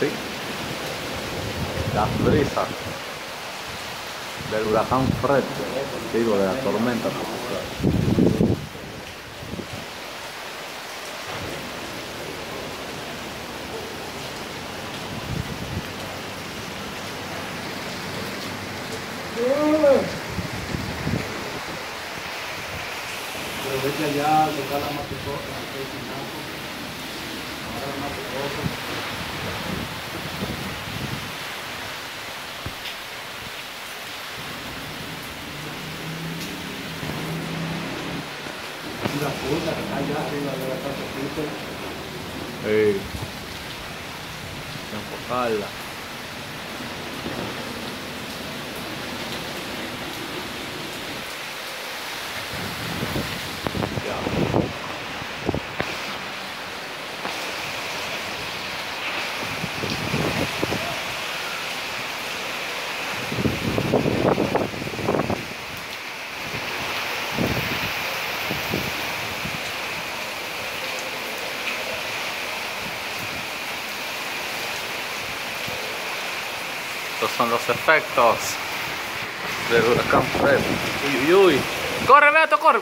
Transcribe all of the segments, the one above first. ¿sí? Las brisas del huracán Fred, digo, de la tormenta tropical. Pero vete allá a tocar la maticota, ahora la maticota. La puta que está allá arriba de la casacita. Sí. Enfocarla. Estos son los efectos del huracán Fred. Uy, uy, uy. ¡Corre, Beto, corre!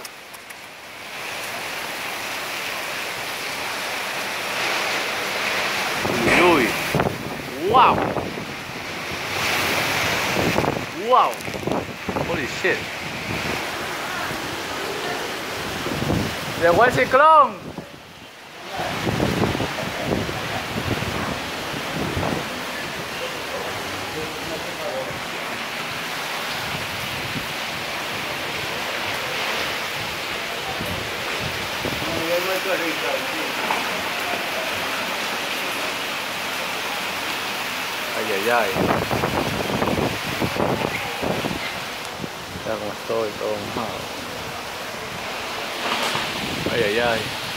Uy, uy. ¡Wow! ¡Wow! ¡Holy shit! ¡Llegó el ciclón! Ay, ay, ay. Ya como estoy, todo mojado. Ay, ay, ay.